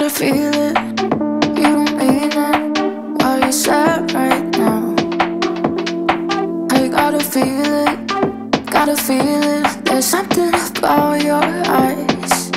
I feel it, you don't mean it. Why you sad right now? I gotta feel it, gotta feel it. There's something about your eyes.